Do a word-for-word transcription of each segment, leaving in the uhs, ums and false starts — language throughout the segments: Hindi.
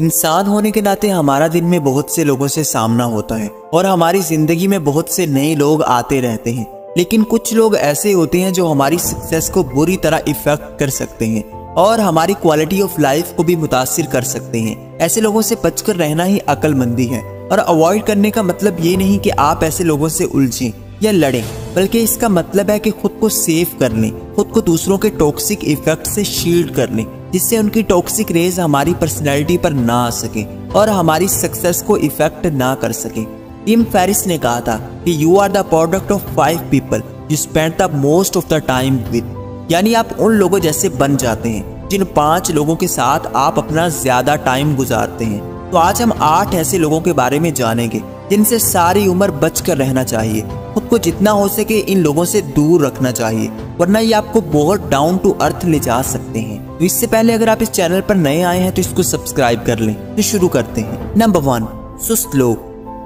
इंसान होने के नाते हमारा दिन में बहुत से लोगों से सामना होता है और हमारी जिंदगी में बहुत से नए लोग आते रहते हैं, लेकिन कुछ लोग ऐसे होते हैं जो हमारी सक्सेस को बुरी तरह इफेक्ट कर सकते हैं और हमारी क्वालिटी ऑफ लाइफ को भी मुतासिर कर सकते हैं। ऐसे लोगों से बचकर रहना ही अक्लमंदी है और अवॉइड करने का मतलब ये नहीं कि आप ऐसे लोगों से उलझें या लड़ें, बल्कि इसका मतलब है कि खुद को सेफ कर लें, खुद को दूसरों के टॉक्सिक इफेक्ट से शील्ड कर लें, जिससे उनकी टॉक्सिक रेज हमारी पर्सनैलिटी पर ना आ सके और हमारी सक्सेस को इफेक्ट ना कर सके। टिम फेरिस ने कहा था कि you are the product of five people you spend the most of the time with, यानी आप उन लोगों जैसे बन जाते हैं जिन पांच लोगों के साथ आप अपना ज्यादा टाइम गुजारते हैं। तो आज हम आठ ऐसे लोगों के बारे में जानेंगे जिनसे सारी उम्र बच कर रहना चाहिए, खुद को जितना हो सके इन लोगों से दूर रखना चाहिए, वरना ये आपको बहुत डाउन टू अर्थ ले जा सकते हैं। तो इससे पहले अगर आप इस चैनल पर नए आए हैं तो इसको सब्सक्राइब कर लें। तो शुरू करते हैं। नंबर वन, सुस्त लोग।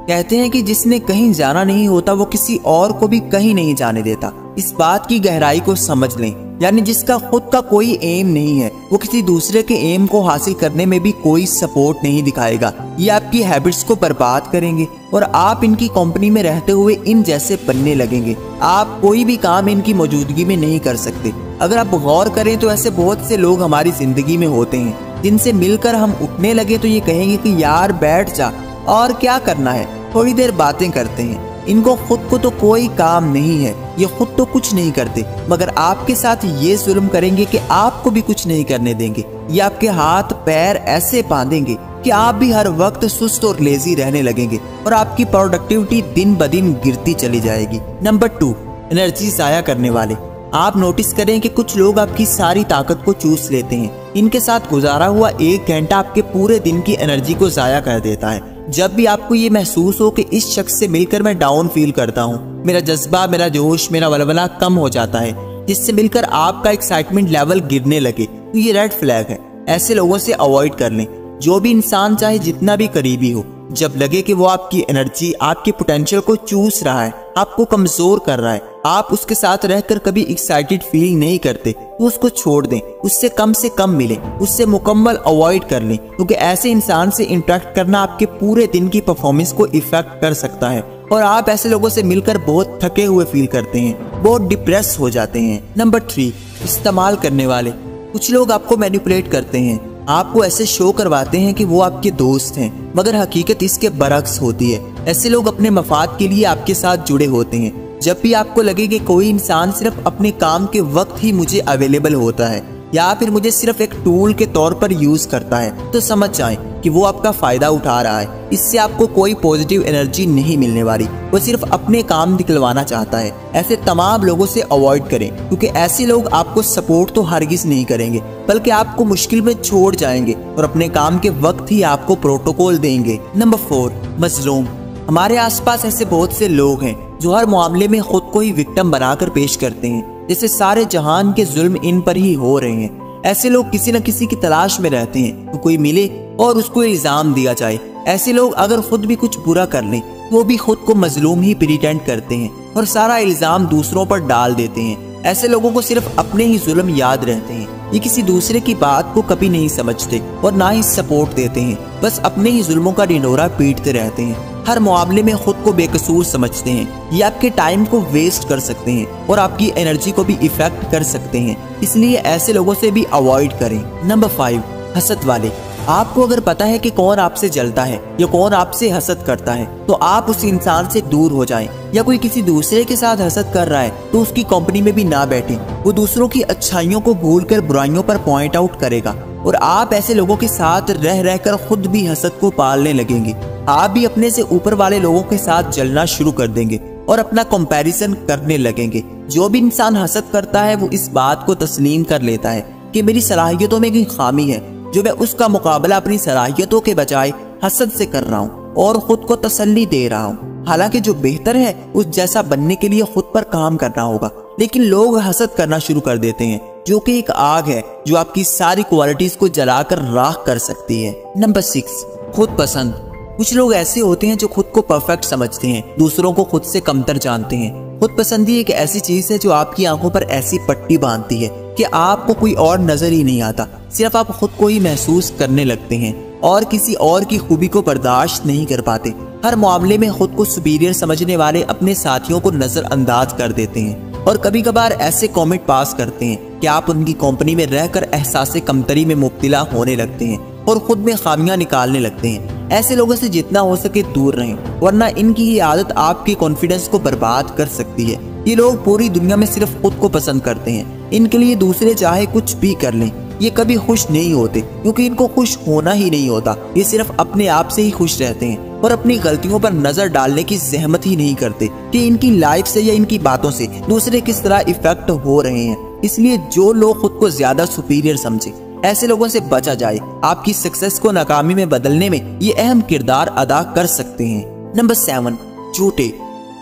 कहते हैं कि जिसने कहीं जाना नहीं होता वो किसी और को भी कहीं नहीं जाने देता। इस बात की गहराई को समझ लें, यानी जिसका खुद का कोई एम नहीं है वो किसी दूसरे के एम को हासिल करने में भी कोई सपोर्ट नहीं दिखाएगा। ये आपकी हैबिट्स को बर्बाद करेंगे और आप इनकी कंपनी में रहते हुए इन जैसे बनने लगेंगे। आप कोई भी काम इनकी मौजूदगी में नहीं कर सकते। अगर आप गौर करें तो ऐसे बहुत से लोग हमारी जिंदगी में होते हैं जिनसे मिलकर हम उठने लगे तो ये कहेंगे कि यार बैठ जा, और क्या करना है, थोड़ी देर बातें करते हैं। इनको खुद को तो कोई काम नहीं है, ये खुद तो कुछ नहीं करते, मगर आपके साथ ये जुल्म करेंगे कि आपको भी कुछ नहीं करने देंगे। ये आपके हाथ पैर ऐसे बांधेंगे कि आप भी हर वक्त सुस्त और लेजी रहने लगेंगे और आपकी प्रोडक्टिविटी दिन ब दिन गिरती चली जाएगी। नंबर टू, एनर्जी जाया करने वाले। आप नोटिस करें कि कुछ लोग आपकी सारी ताकत को चूस लेते हैं। इनके साथ गुजारा हुआ एक घंटा आपके पूरे दिन की एनर्जी को जाया कर देता है। जब भी आपको ये महसूस हो कि इस शख्स से मिलकर मैं डाउन फील करता हूँ, मेरा जज्बा, मेरा जोश, मेरा वलवला कम हो जाता है, जिससे मिलकर आपका एक्साइटमेंट लेवल गिरने लगे, तो ये रेड फ्लैग है। ऐसे लोगों से अवॉइड कर लें। जो भी इंसान चाहे जितना भी करीबी हो, जब लगे कि वो आपकी एनर्जी, आपके पोटेंशियल को चूस रहा है, आपको कमजोर कर रहा है, आप उसके साथ रहकर कभी एक्साइटेड फील नहीं करते, तो उसको छोड़ दें, उससे कम से कम मिलें, उससे मुकम्मल अवॉइड कर लें, क्योंकि ऐसे इंसान से इंटरेक्ट करना आपके पूरे दिन की परफॉर्मेंस को इफेक्ट कर सकता है और आप ऐसे लोगों से मिलकर बहुत थके हुए फील करते हैं, बहुत डिप्रेस हो जाते हैं। नंबर थ्री, इस्तेमाल करने वाले। कुछ लोग आपको मैनिपुलेट करते हैं, आपको ऐसे शो करवाते हैं कि वो आपके दोस्त हैं, मगर हकीकत इसके बरक्स होती है। ऐसे लोग अपने मफाद के लिए आपके साथ जुड़े होते हैं। जब भी आपको लगे कि कोई इंसान सिर्फ अपने काम के वक्त ही मुझे अवेलेबल होता है या फिर मुझे सिर्फ एक टूल के तौर पर यूज करता है, तो समझ जाएं कि वो आपका फायदा उठा रहा है। इससे आपको कोई पॉजिटिव एनर्जी नहीं मिलने वाली, वो सिर्फ अपने काम निकलवाना चाहता है। ऐसे तमाम लोगों से अवॉइड करें, क्योंकि ऐसे लोग आपको सपोर्ट तो हरगिज नहीं करेंगे, बल्कि आपको मुश्किल में छोड़ जाएंगे और अपने काम के वक्त ही आपको प्रोटोकॉल देंगे। नंबर फोर, मजलूम। हमारे आसपास ऐसे बहुत से लोग हैं जो हर मामले में खुद को ही विक्टिम बनाकर पेश करते हैं, जैसे सारे जहान के जुल्म इन पर ही हो रहे हैं। ऐसे लोग किसी न किसी की तलाश में रहते हैं तो कोई मिले और उसको इल्जाम दिया जाए। ऐसे लोग अगर खुद भी कुछ बुरा कर लें वो भी खुद को मजलूम ही प्रिटेंड करते हैं और सारा इल्जाम दूसरों पर डाल देते हैं। ऐसे लोगों को सिर्फ अपने ही जुल्म याद रहते हैं, ये किसी दूसरे की बात को कभी नहीं समझते और ना ही सपोर्ट देते हैं, बस अपने ही जुल्मों का ढिंढोरा पीटते रहते हैं। हर मामले में खुद को बेकसूर समझते हैं। ये आपके टाइम को वेस्ट कर सकते हैं और आपकी एनर्जी को भी इफेक्ट कर सकते हैं, इसलिए ऐसे लोगों से भी अवॉइड करें। नंबर फाइव, हसद वाले। आपको अगर पता है कि कौन आपसे जलता है या कौन आपसे हसद करता है, तो आप उस इंसान से दूर हो जाएं। या कोई किसी दूसरे के साथ हसद कर रहा है तो उसकी कंपनी में भी ना बैठें। वो दूसरों की अच्छाइयों को भूलकर बुराइयों पर पॉइंट आउट करेगा और आप ऐसे लोगों के साथ रह रहकर खुद भी हसद को पालने लगेंगे। आप भी अपने से ऊपर वाले लोगों के साथ जलना शुरू कर देंगे और अपना कंपैरिजन करने लगेंगे। जो भी इंसान हसद करता है वो इस बात को तस्लीम कर लेता है कि मेरी सलाहियतों में कोई खामी है, जो मैं उसका मुकाबला अपनी सलाहियतों के बजाय हसद से कर रहा हूँ और खुद को तसल्ली दे रहा हूँ। हालांकि जो बेहतर है उस जैसा बनने के लिए खुद पर काम करना होगा, लेकिन लोग हसद करना शुरू कर देते हैं, जो कि एक आग है जो आपकी सारी क्वालिटीज को जलाकर राख कर सकती है। नंबर सिक्स, खुद पसंद। कुछ लोग ऐसे होते हैं जो खुद को परफेक्ट समझते हैं, दूसरों को खुद से कमतर जानते हैं। खुद पसंदी एक ऐसी चीज है जो आपकी आंखों पर ऐसी पट्टी बांधती है कि आपको कोई और नजर ही नहीं आता, सिर्फ आप खुद को ही महसूस करने लगते हैं और किसी और की खूबी को बर्दाश्त नहीं कर पाते। हर मामले में खुद को सुपीरियर समझने वाले अपने साथियों को नजरअंदाज कर देते हैं और कभी कभार ऐसे कमेंट पास करते हैं कि आप उनकी कंपनी में रहकर एहसास-ए कमतरी में मुब्तला होने लगते हैं और खुद में खामियां निकालने लगते हैं। ऐसे लोगों से जितना हो सके दूर रहें, वरना इनकी ये आदत आपके कॉन्फिडेंस को बर्बाद कर सकती है। ये लोग पूरी दुनिया में सिर्फ खुद को पसंद करते हैं, इनके लिए दूसरे चाहे कुछ भी कर लें ये कभी खुश नहीं होते, क्योंकि इनको खुश होना ही नहीं होता। ये सिर्फ अपने आप से ही खुश रहते हैं और अपनी गलतियों पर नजर डालने की जहमत ही नहीं करते कि इनकी लाइफ से या इनकी बातों से दूसरे किस तरह इफेक्ट हो रहे हैं। इसलिए जो लोग खुद को ज्यादा सुपीरियर समझे, ऐसे लोगों से बचा जाए। आपकी सक्सेस को नाकामी में बदलने में ये अहम किरदार अदा कर सकते हैं। नंबर सेवन, झूठे।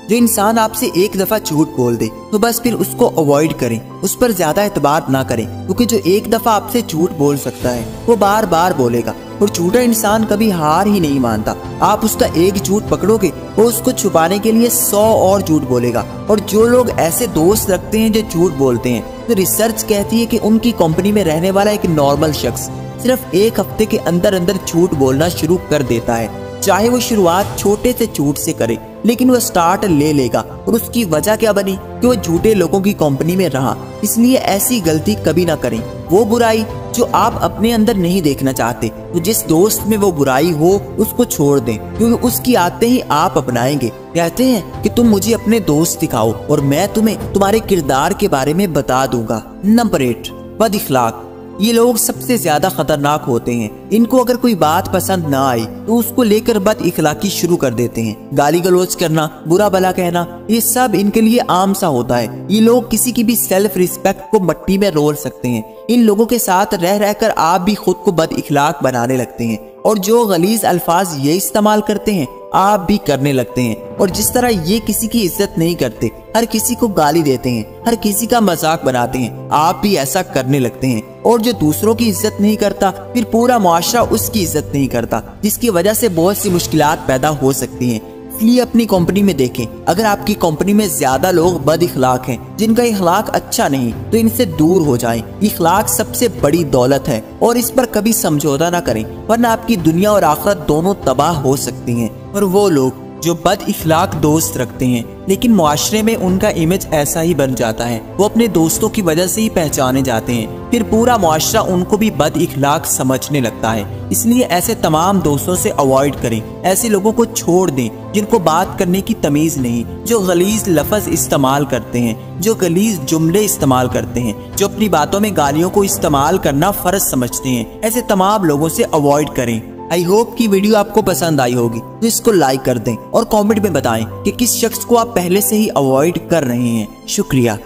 जो इंसान आपसे एक दफा झूठ बोल दे तो बस फिर उसको अवॉइड करें, उस पर ज्यादा एतबार ना करें, क्योंकि जो एक दफा आपसे झूठ बोल सकता है वो बार बार बोलेगा और झूठा इंसान कभी हार ही नहीं मानता। आप उसका एक झूठ पकड़ोगे और उसको छुपाने के लिए सौ और झूठ बोलेगा। और जो लोग ऐसे दोस्त रखते हैं जो झूठ बोलते हैं, तो रिसर्च कहती है कि उनकी कंपनी में रहने वाला एक नॉर्मल शख्स सिर्फ एक हफ्ते के अंदर अंदर झूठ बोलना शुरू कर देता है। चाहे वो शुरुआत छोटे से झूठ से करे, लेकिन वो स्टार्ट ले लेगा। और उसकी वजह क्या बनी कि वो झूठे लोगों की कंपनी में रहा। इसलिए ऐसी गलती कभी ना करें। वो बुराई जो आप अपने अंदर नहीं देखना चाहते, तो जिस दोस्त में वो बुराई हो उसको छोड़ दें, क्योंकि उसकी आदतें ही आप अपनाएंगे। कहते हैं कि तुम मुझे अपने दोस्त दिखाओ और मैं तुम्हें तुम्हारे किरदार के बारे में बता दूंगा। नंबर एट, बद इखलाक। ये लोग सबसे ज्यादा खतरनाक होते हैं। इनको अगर कोई बात पसंद ना आई तो उसको लेकर बद इखलाकी शुरू कर देते हैं। गाली गलौज करना, बुरा भला कहना, ये सब इनके लिए आम सा होता है। ये लोग किसी की भी सेल्फ रिस्पेक्ट को मट्टी में रोल सकते हैं। इन लोगों के साथ रह रहकर आप भी खुद को बद इखलाक बनाने लगते हैं और जो गलीज अल्फाज ये इस्तेमाल करते हैं आप भी करने लगते हैं। और जिस तरह ये किसी की इज्जत नहीं करते, हर किसी को गाली देते हैं, हर किसी का मजाक बनाते हैं, आप भी ऐसा करने लगते हैं। और जो दूसरों की इज्जत नहीं करता, फिर पूरा मुआशरा उसकी इज्जत नहीं करता, जिसकी वजह से बहुत सी मुश्किलात पैदा हो सकती हैं। इसलिए अपनी कंपनी में देखें, अगर आपकी कंपनी में ज्यादा लोग बद इखलाक हैं, जिनका इखलाक अच्छा नहीं, तो इनसे दूर हो जाएं। इखलाक सबसे बड़ी दौलत है और इस पर कभी समझौता ना करें, वरना आपकी दुनिया और आखिरत दोनों तबाह हो सकती हैं। और वो लोग जो बद इखलाक दोस्त रखते हैं, लेकिन मुआशरे में उनका इमेज ऐसा ही बन जाता है, वो अपने दोस्तों की वजह से ही पहचाने जाते हैं, फिर पूरा मुआशरा उनको भी बद इखलाक समझने लगता है। इसलिए ऐसे तमाम दोस्तों से अवॉइड करें, ऐसे लोगों को छोड़ दें जिनको बात करने की तमीज़ नहीं, जो गलीज़ लफ्ज़ इस्तेमाल करते हैं, जो गलीज़ जुमले इस्तेमाल करते हैं, जो अपनी बातों में गालियों को इस्तेमाल करना फ़र्ज समझते हैं, ऐसे तमाम लोगों से अवॉइड करें। आई होप कि वीडियो आपको पसंद आई होगी, तो इसको लाइक कर दें और कमेंट में बताएं कि किस शख्स को आप पहले से ही अवॉइड कर रहे हैं। शुक्रिया।